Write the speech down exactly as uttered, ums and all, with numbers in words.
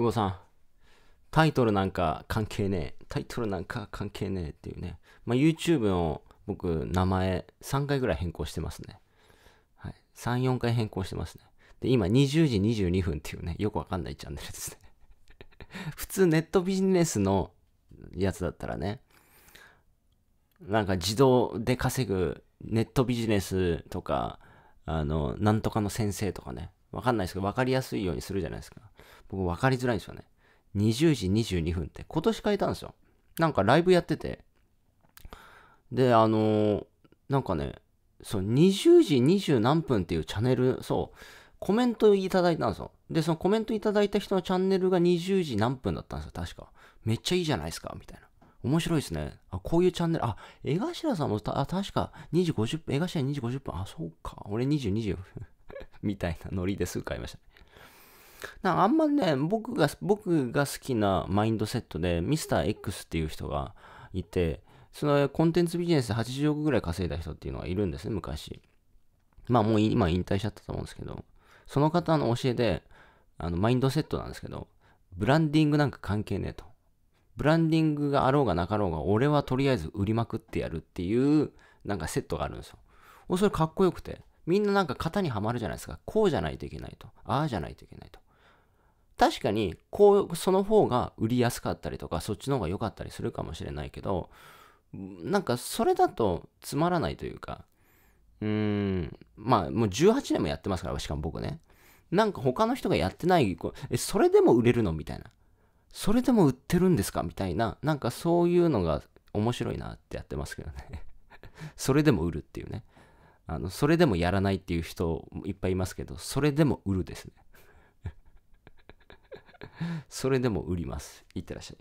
久保さん、タイトルなんか関係ねえ。タイトルなんか関係ねえっていうね。まあ、YouTube の僕、名前さんかいぐらい変更してますね。はい。さん、よんかい変更してますね。で、今にじゅうじにじゅうにふんっていうね、よくわかんないチャンネルですね。普通ネットビジネスのやつだったらね、なんか自動で稼ぐネットビジネスとか、あの、なんとかの先生とかね、わかんないですけど、わかりやすいようにするじゃないですか。僕、わかりづらいんですよね。にじゅうじにじゅうにふんって今年変えたんですよ。なんかライブやってて。で、あのー、なんかね、そう、にじゅうじにじゅうなんぷんっていうチャンネル、そう、コメントいただいたんですよ。で、そのコメントいただいた人のチャンネルがにじゅうじなんぷんだったんですよ、確か。めっちゃいいじゃないですか、みたいな。面白いですね。あ、こういうチャンネル、あ、江頭さんもた、あ、確かにじごじゅっぷん、江頭にじごじゅっぷん、あ、そうか、俺にじにじゅうよんぷんみたいなノリで数買いました。なんかあんまね、僕が、僕が好きなマインドセットで、ミスター X っていう人がいて、そのコンテンツビジネスではちじゅうおくぐらい稼いだ人っていうのがいるんですね、昔。まあもう今引退しちゃったと思うんですけど、その方の教えで、あの、マインドセットなんですけど、ブランディングなんか関係ねえと。ブランディングがあろうがなかろうが、俺はとりあえず売りまくってやるっていう、なんかセットがあるんですよ。お、それかっこよくて。みんななんか型にはまるじゃないですか。こうじゃないといけないと。ああじゃないといけないと。確かに、こう、その方が売りやすかったりとか、そっちの方が良かったりするかもしれないけど、なんかそれだとつまらないというか、うーん、まあもうじゅうはちねんもやってますから、しかも僕ね。なんか他の人がやってない、え、それでも売れるのみたいな。それでも売ってるんですかみたいな。なんかそういうのが面白いなってやってますけどね。それでも売るっていうね。あの、それでもやらないっていう人いっぱいいますけど、それでも売るですね。それでも売ります。いってらっしゃい。